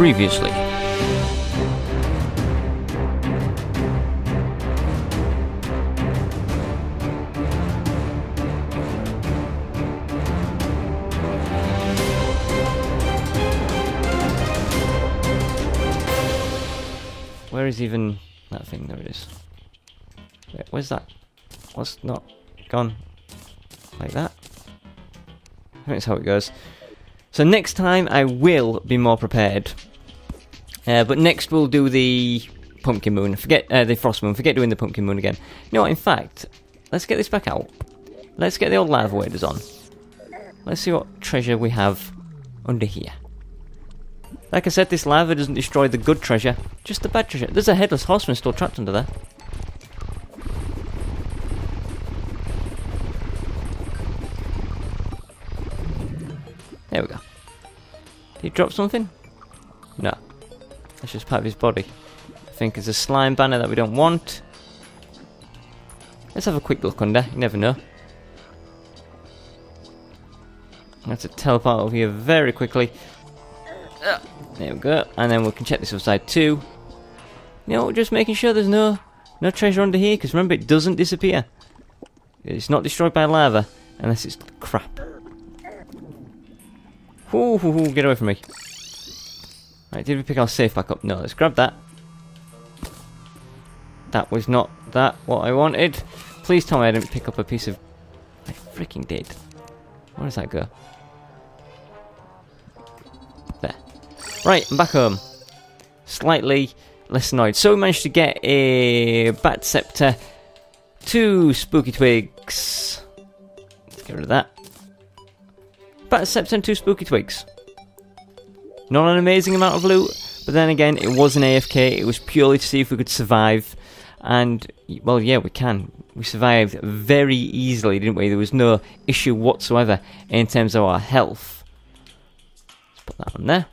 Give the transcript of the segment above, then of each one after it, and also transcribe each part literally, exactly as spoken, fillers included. previously. Where is even that thing? There it is. Wait, where's that? What's not gone? Like that? I think that's how it goes. So next time I will be more prepared. Uh, but next we'll do the Pumpkin Moon. Forget uh, the Frost Moon. Forget doing the Pumpkin Moon again. You know what, in fact, let's get this back out. Let's get the old lava waders on. Let's see what treasure we have under here. Like I said, this lava doesn't destroy the good treasure, just the bad treasure. There's a headless horseman still trapped under there. There we go. Did he drop something? No. That's just part of his body. I think it's a slime banner that we don't want. Let's have a quick look under, you never know. I have to teleport over here very quickly. Uh, there we go, and then we can check this outside too. You know, just making sure there's no no treasure under here, because remember, it doesn't disappear. It's not destroyed by lava, unless it's crap. Ooh, ooh, ooh, get away from me. Right, did we pick our safe back up? No, let's grab that. That was not that what I wanted. Please tell me I didn't pick up a piece of... I freaking did. Where does that go? Right, I'm back home. Slightly less annoyed. So we managed to get a Bat Scepter, two Spooky Twigs. Let's get rid of that. Bat Scepter and two Spooky Twigs. Not an amazing amount of loot, but then again, it was an A F K. It was purely to see if we could survive. And, well, yeah, we can. We survived very easily, didn't we? There was no issue whatsoever in terms of our health. Let's put that on there.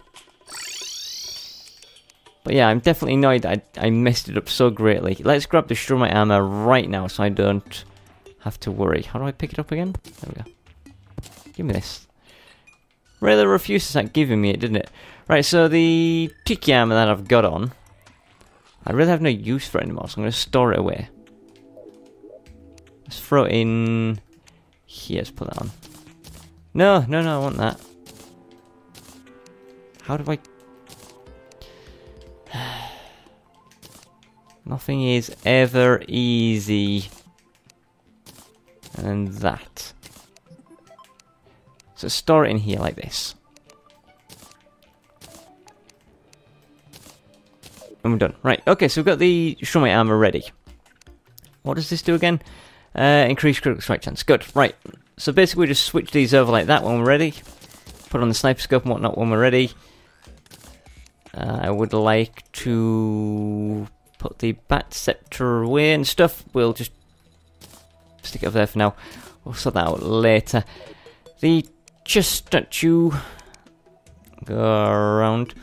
But yeah, I'm definitely annoyed that I, I messed it up so greatly. Let's grab the Shroomite Armor right now so I don't have to worry. How do I pick it up again? There we go. Give me this. Really refused to start giving me it, didn't it? Right, so the Tiki Armor that I've got on, I really have no use for it anymore, so I'm going to store it away. Let's throw it in here. Let's put that on. No, no, no, I want that. How do I... Nothing is ever easy. And that. So store it in here like this. And we're done. Right, okay, so we've got the Shroomite Armor ready. What does this do again? Uh, increase critical strike chance. Good, right. So basically we just switch these over like that when we're ready. Put on the sniper scope and whatnot when we're ready. Uh, I would like to... put the Bat Scepter away and stuff. We'll just stick it up there for now. We'll sort that out later. The chest statue. Go around.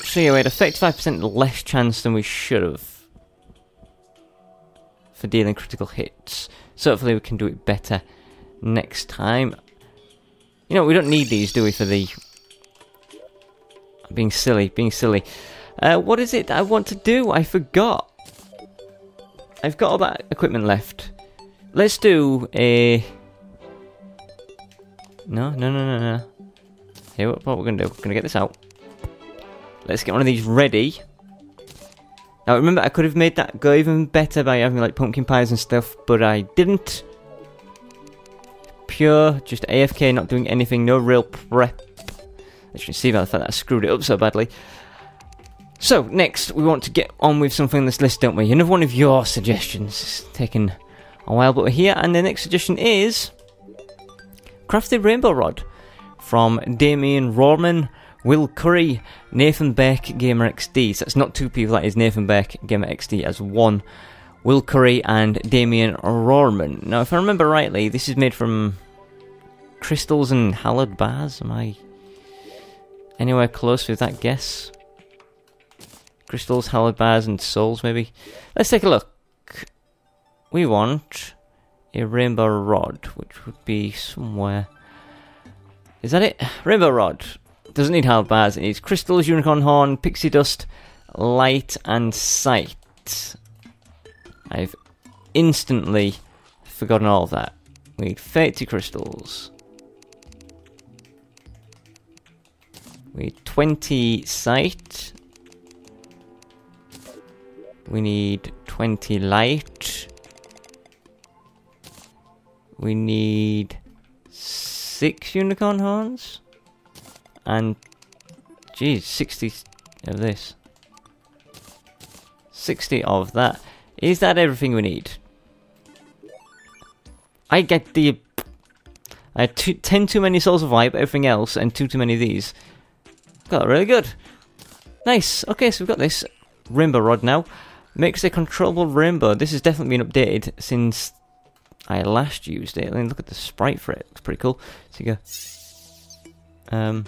So yeah, we had a thirty-five percent less chance than we should have for dealing critical hits. So hopefully we can do it better next time. You know, we don't need these, do we, for the... Being silly, being silly. Uh, what is it that I want to do? I forgot. I've got all that equipment left. Let's do a... No, no, no, no, no. Here, what, what we're going to do, we're going to get this out. Let's get one of these ready. Now, remember, I could have made that go even better by having, like, pumpkin pies and stuff, but I didn't. Pure, just A F K, not doing anything, no real prep. As you can see by the fact that I screwed it up so badly. So, next, we want to get on with something on this list, don't we? Another one of your suggestions. It's taken a while, but we're here. And the next suggestion is... Craft the Rainbow Rod. From Damien Rohrman, Will Curry, Nathan Beck, GamerXD. So that's not two people, that is Nathan Beck, GamerXD as one. Will Curry and Damien Rohrman. Now, if I remember rightly, this is made from... crystals and hallowed bars? Am I... anywhere close with that guess? Crystals, hallowed bars, and souls, maybe. Let's take a look. We want a rainbow rod, which would be somewhere. Is that it? Rainbow rod. doesn't need hard bars, it needs crystals, unicorn horn, pixie dust, light and sight. I've instantly forgotten all of that. We need thirty crystals. We need twenty sight. We need twenty light. We need six unicorn horns. And, geez, sixty of this. sixty of that. Is that everything we need? I get the... I had two, ten too many souls of light, but everything else, and two too many of these. Got that really good. Nice. Okay, so we've got this Rainbow Rod now. Makes a controllable rainbow. This has definitely been updated since I last used it. Let me look at the sprite for it. Looks pretty cool. So you go... Um,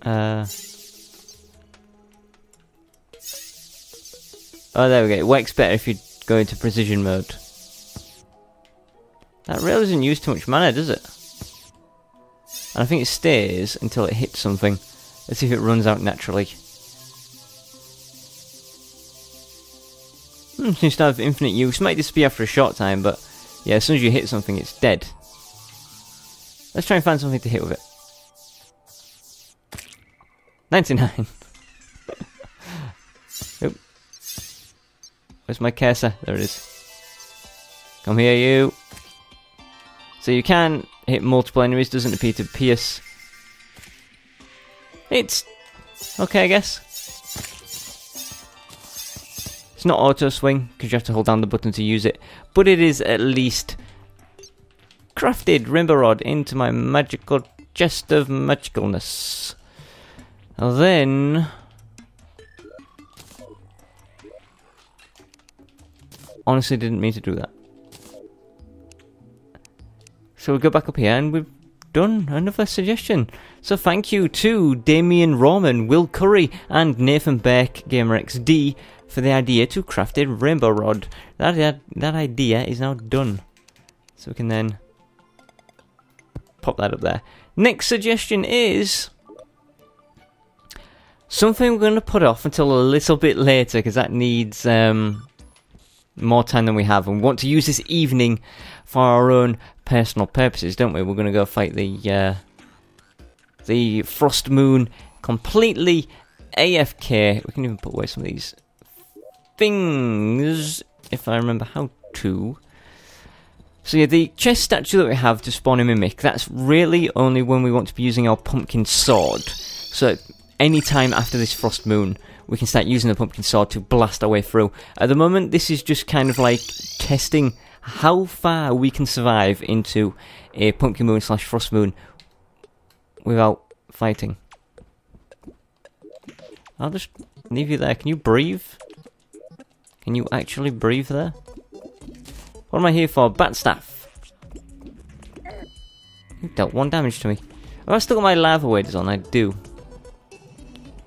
uh, oh, there we go. It works better if you go into precision mode. That rail doesn't use too much mana, does it? And I think it stays until it hits something. Let's see if it runs out naturally. Hmm, seems to have infinite use. Might disappear after a short time, but yeah, as soon as you hit something, it's dead. Let's try and find something to hit with it. ninety-nine. Oop. Where's my cursor? There it is. Come here, you. So you can hit multiple enemies. Doesn't appear to pierce. It's okay, I guess. It's not auto swing because you have to hold down the button to use it, but it is at least crafted. Rainbow Rod into my magical chest of magicalness. And then honestly didn't mean to do that. So we go back up here and we've done another suggestion. So thank you to Damien Rohrman, Will Curry and Nathan Beck, GamerXD, for the idea to craft a Rainbow Rod. That, that, that idea is now done. So we can then pop that up there. Next suggestion is something we're going to put off until a little bit later, because that needs um, more time than we have. And we want to use this evening for our own personal purposes, don't we? We're going to go fight the, uh, the Frost Moon completely A F K. We can even put away some of these things, if I remember how to. So yeah, the chest statue that we have to spawn a mimic, that's really only when we want to be using our pumpkin sword. So any time after this Frost Moon, we can start using the pumpkin sword to blast our way through. At the moment, this is just kind of like testing how far we can survive into a pumpkin moon slash Frost Moon without fighting. I'll just leave you there. Can you breathe? Can you actually breathe there? What am I here for? Bat staff. You dealt one damage to me. Have I still got my lava waders on? I do.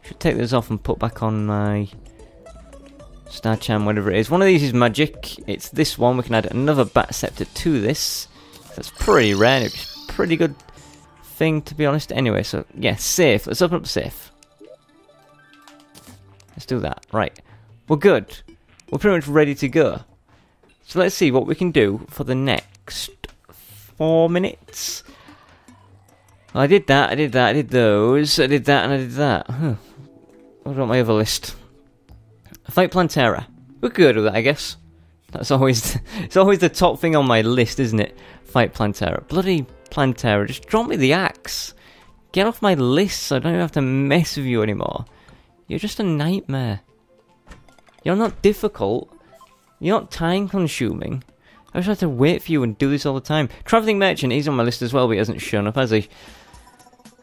Should take those off and put back on my Star Charm, whatever it is. One of these is magic. It's this one. We can add another Bat Scepter to this. That's pretty rare. It's a pretty good thing, to be honest. Anyway, so yeah, safe. Let's open up safe. Let's do that. Right. We're good. We're pretty much ready to go. So let's see what we can do for the next four minutes. Well, I did that, I did that, I did those, I did that, and I did that. Huh. What about my other list? Fight Plantera. We're good with that, I guess. That's always the, it's always the top thing on my list, isn't it? Fight Plantera. Bloody Plantera. Just drop me the axe. Get off my list so I don't even have to mess with you anymore. You're just a nightmare. You're not difficult. You're not time-consuming. I just have to wait for you and do this all the time. Travelling Merchant, he's on my list as well, but he hasn't shown up, has he?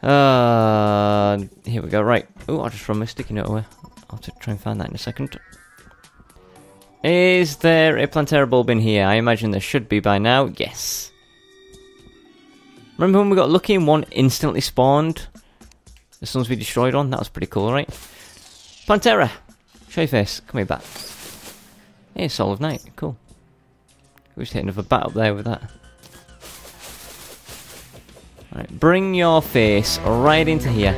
Uh, here we go, right. Oh, I'll just throw my sticky note away. I'll have to try and find that in a second. Is there a Plantera bulb in here? I imagine there should be by now. Yes. Remember when we got lucky and one instantly spawned as soon as we destroyed one? That was pretty cool, right? Plantera! Show your face. Come here back. Hey, Soul of Night. Cool. We just hit another bat up there with that. Right, bring your face right into here.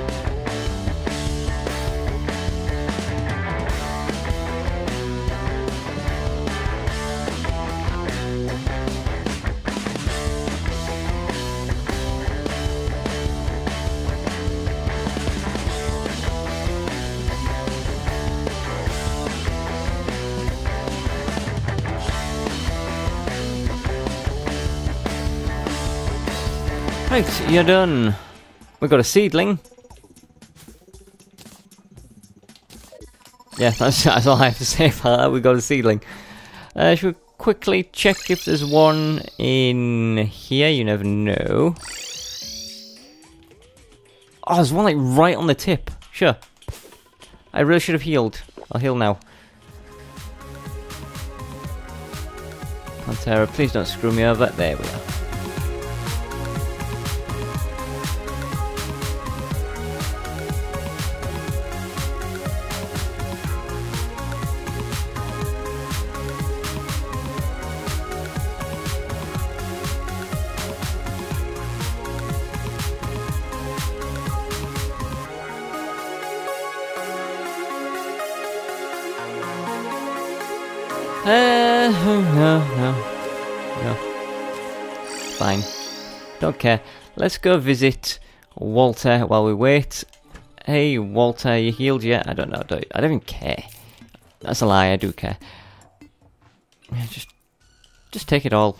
Right, you're done. We've got a seedling. Yeah, that's, that's all I have to say about that. We've got a seedling. Uh, should we quickly check if there's one in here? You never know. Oh, there's one like right on the tip. Sure. I really should have healed. I'll heal now. Plantera, please don't screw me over. There we are. Uh, no, no, no. Fine. Don't care. Let's go visit Walter while we wait. Hey, Walter, you healed yet? I don't know. Don't, I don't even care. That's a lie. I do care. Just, just take it all.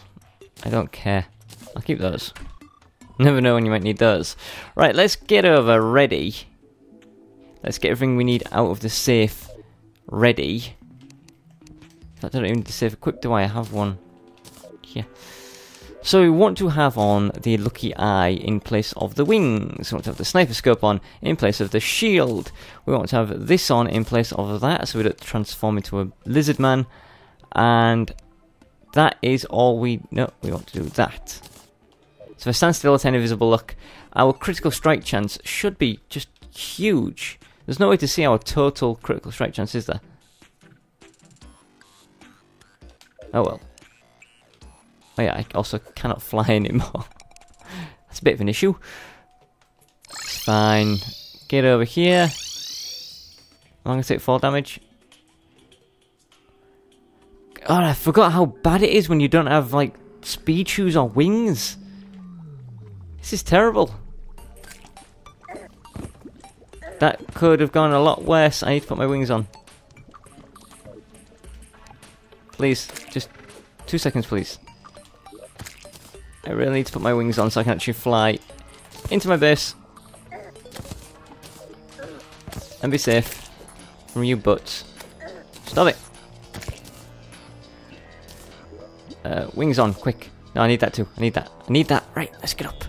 I don't care. I'll keep those. Never know when you might need those. Right, let's get over ready. Let's get everything we need out of the safe ready. I don't even need to save equip, do I? I have one. Yeah. So we want to have on the lucky eye in place of the wings. We want to have the sniper scope on in place of the shield. We want to have this on in place of that, so we don't transform into a lizard man. And that is all we... No, we want to do that. So if I stand still at any visible look, our critical strike chance should be just huge. There's no way to see our total critical strike chance, is there? Oh well. Oh yeah, I also cannot fly anymore. That's a bit of an issue. It's fine. Get over here. How long does it take fall damage? God, I forgot how bad it is when you don't have, like, speed shoes or wings. This is terrible. That could have gone a lot worse. I need to put my wings on. Please, just two seconds, please. I really need to put my wings on so I can actually fly into my base and be safe from you butts. Stop it. Uh, wings on, quick. No, I need that too. I need that. I need that. Right, let's get up.